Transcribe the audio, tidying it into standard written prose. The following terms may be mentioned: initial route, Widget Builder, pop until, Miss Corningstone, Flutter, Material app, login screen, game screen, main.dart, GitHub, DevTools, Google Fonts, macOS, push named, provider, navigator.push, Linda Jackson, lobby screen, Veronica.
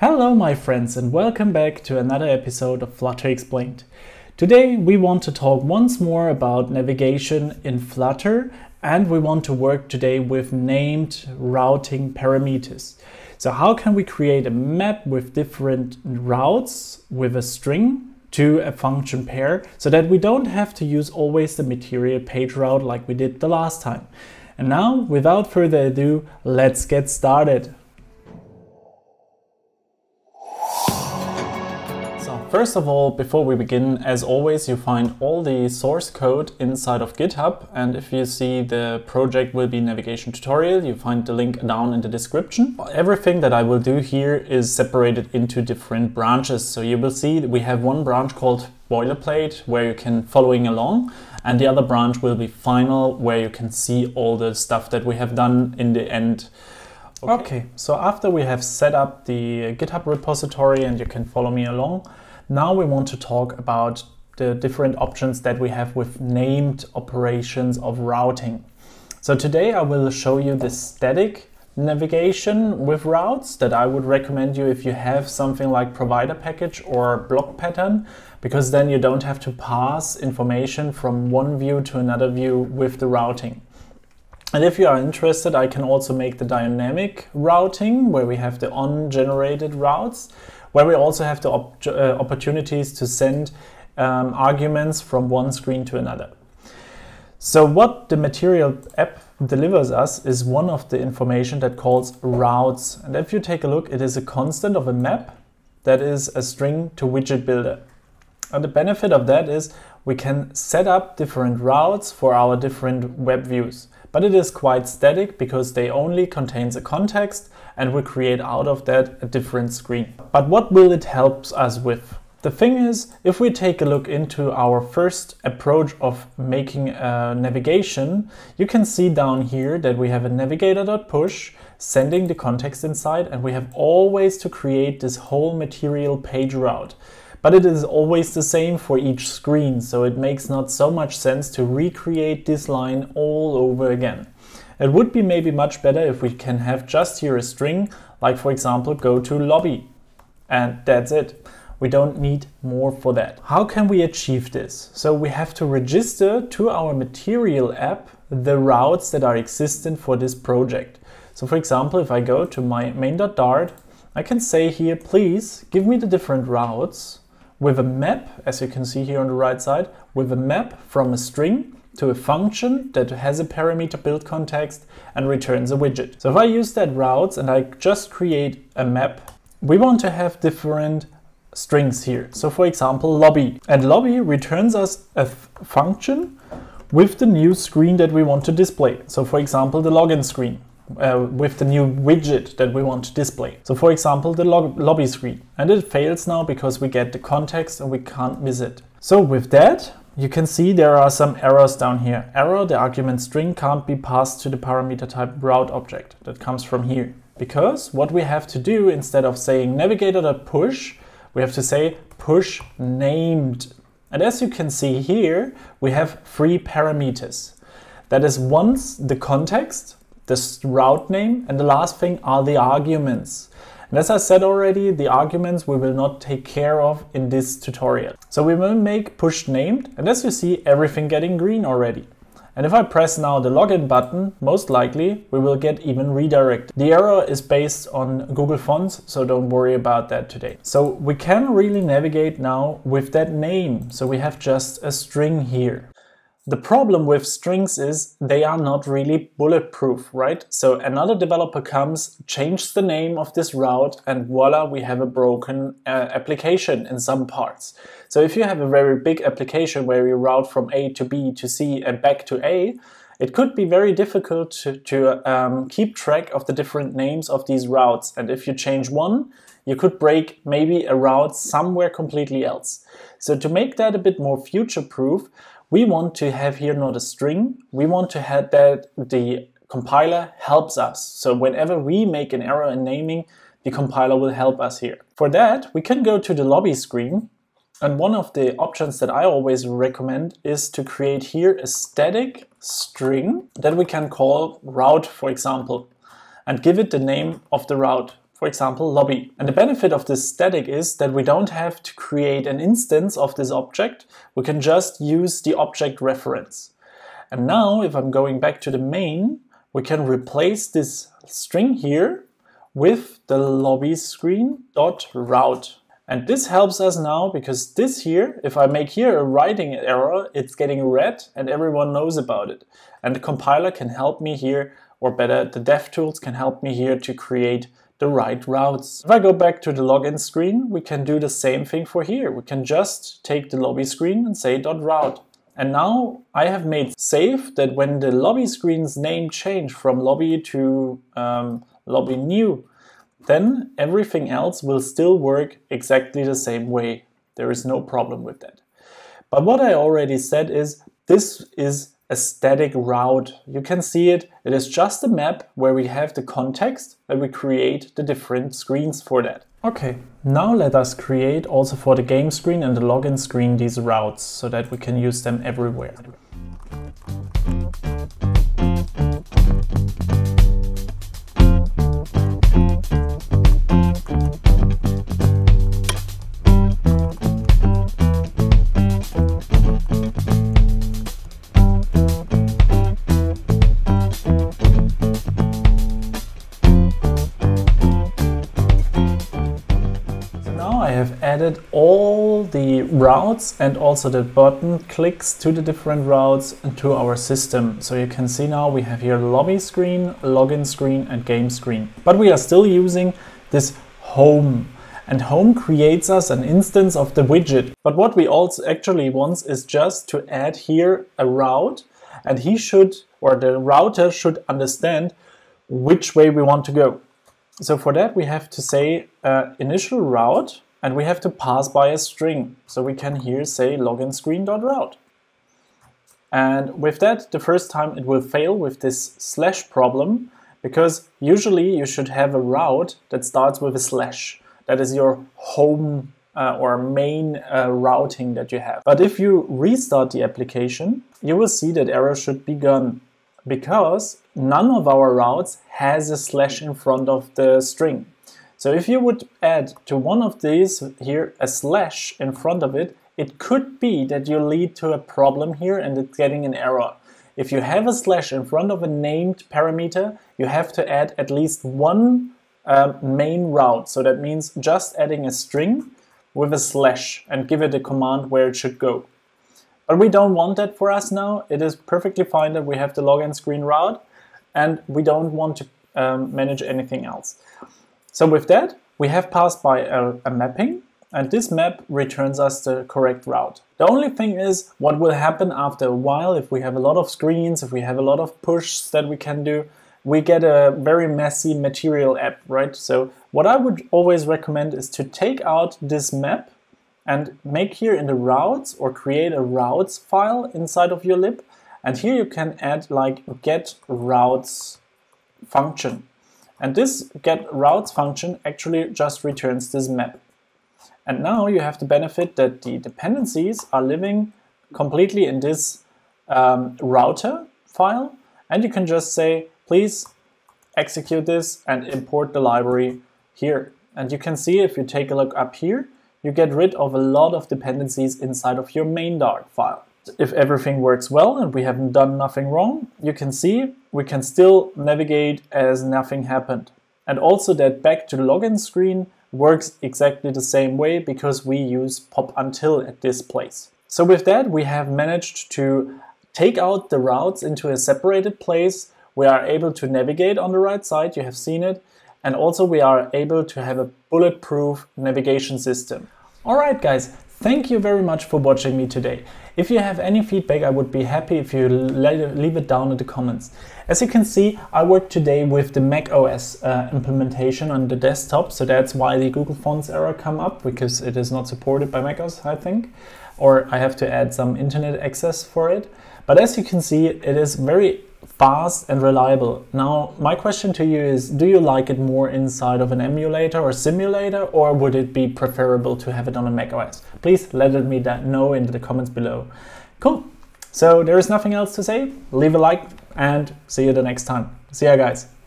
Hello my friends and welcome back to another episode of Flutter Explained. Today we want to talk once more about navigation in Flutter, and we want to work today with named routing parameters. So how can we create a map with different routes with a string to a function pair so that we don't have to use always the material page route like we did the last time. And now, without further ado, let's get started. First of all, before we begin, as always, you find all the source code inside of GitHub, and if you see the project will be navigation tutorial, you find the link down in the description. Everything that I will do here is separated into different branches, so you will see that we have one branch called boilerplate where you can following along, and the other branch will be final where you can see all the stuff that we have done in the end. Okay, so after we have set up the GitHub repository and you can follow me along, now we want to talk about the different options that we have with named operations of routing. So today I will show you the static navigation with routes that I would recommend you if you have something like provider package or block pattern, because then you don't have to pass information from one view to another view with the routing. And if you are interested, I can also make the dynamic routing where we have the on-generated routes, where we also have the opportunities to send arguments from one screen to another. So what the Material app delivers us is one of the information that calls routes. And if you take a look, it is a constant of a map that is a string to Widget Builder. And the benefit of that is we can set up different routes for our different web views. But it is quite static because they only contains a context and we create out of that a different screen. But what will it help us with? The thing is, if we take a look into our first approach of making a navigation, you can see down here that we have a navigator.push sending the context inside, and we have always to create this whole material page route. But it is always the same for each screen, so it makes not so much sense to recreate this line all over again. It would be maybe much better if we can have just here a string, like for example, go to lobby, and that's it. We don't need more for that. How can we achieve this? So we have to register to our Material app the routes that are existent for this project. So for example, if I go to my main.dart, I can say here, please give me the different routes with a map, as you can see here on the right side, with a map from a string to a function that has a parameter build context and returns a widget. So if I use that routes and I just create a map, we want to have different strings here. So for example, lobby, and lobby returns us a function with the new screen that we want to display. So for example, the login screen. With the new widget that we want to display. So for example, the lobby screen. And it fails now because we get the context and we can't miss it. So with that, you can see there are some errors down here. Error, the argument string can't be passed to the parameter type route object that comes from here. Because what we have to do, instead of saying navigator.push, we have to say push named. And as you can see here, we have three parameters. That is once the context, this route name, and the last thing are the arguments. And as I said already, the arguments we will not take care of in this tutorial. So we will make push named, and as you see, everything getting green already. And if I press now the login button, most likely we will get even redirected. The error is based on Google Fonts, so don't worry about that today. So we can really navigate now with that name. So we have just a string here. The problem with strings is they are not really bulletproof, right? So another developer comes, changes the name of this route, and voila, we have a broken application in some parts. So if you have a very big application where you route from A to B to C and back to A, it could be very difficult to keep track of the different names of these routes. And if you change one, you could break maybe a route somewhere completely else. So to make that a bit more future-proof, we want to have here not a string, we want to have that the compiler helps us. So whenever we make an error in naming, the compiler will help us here. For that, we can go to the lobby screen, and one of the options that I always recommend is to create here a static string that we can call route, for example, and give it the name of the route. for example, lobby. And the benefit of this static is that we don't have to create an instance of this object. We can just use the object reference. And now if I'm going back to the main, we can replace this string here with the lobby screen dot route. And this helps us now because this here, if I make here a writing error, it's getting red and everyone knows about it. And the compiler can help me here, or better, the DevTools can help me here to create the right routes. If I go back to the login screen, we can do the same thing for here. We can just take the lobby screen and say dot route. And now I have made safe that when the lobby screen's name change from lobby to lobby new, then everything else will still work exactly the same way. There is no problem with that. But what I already said is this is a static route. You can see it. It is just a map where we have the context that we create the different screens for that. Okay, now let us create also for the game screen and the login screen these routes so that we can use them everywhere. Added all the routes and also the button clicks to the different routes to our system. So you can see now we have here lobby screen, login screen and game screen. But we are still using this home, and home creates us an instance of the widget. But what we also actually want is just to add here a route, and he should, or the router should, understand which way we want to go. So for that we have to say initial route, and we have to pass by a string. So we can here say login screen.route. And with that, the first time it will fail with this slash problem, because usually you should have a route that starts with a slash. That is your home or main routing that you have. But if you restart the application, you will see that error should be gone, because none of our routes has a slash in front of the string. So if you would add to one of these here a slash in front of it, it could be that you lead to a problem here and it's getting an error. If you have a slash in front of a named parameter, you have to add at least one main route. So that means just adding a string with a slash and give it a command where it should go. But we don't want that for us now. It is perfectly fine that we have the login screen route and we don't want to manage anything else. So with that, we have passed by a mapping, and this map returns us the correct route. The only thing is what will happen after a while if we have a lot of screens, if we have a lot of pushes that we can do, we get a very messy Material app, right? So what I would always recommend is to take out this map and make here in the routes, or create a routes file inside of your lib, and here you can add like get routes function. And this get routes function actually just returns this map. And now you have the benefit that the dependencies are living completely in this router file, and you can just say, please execute this and import the library here. And you can see if you take a look up here, you get rid of a lot of dependencies inside of your main.dart file. If everything works well and we haven't done nothing wrong, you can see we can still navigate as nothing happened. And also that back to the login screen works exactly the same way because we use pop until at this place. So with that, we have managed to take out the routes into a separated place. We are able to navigate on the right side, you have seen it. And also we are able to have a bulletproof navigation system. Alright guys, thank you very much for watching me today. If you have any feedback, I would be happy if you leave it down in the comments. As you can see, I worked today with the macOS implementation on the desktop, so that's why the Google Fonts error come up, because it is not supported by macOS, I think, or I have to add some internet access for it. But as you can see, it is very fast and reliable. Now, my question to you is, do you like it more inside of an emulator or simulator, or would it be preferable to have it on a macOS? Please let me know in the comments below. Cool. So there is nothing else to say. Leave a like and see you the next time. See ya guys.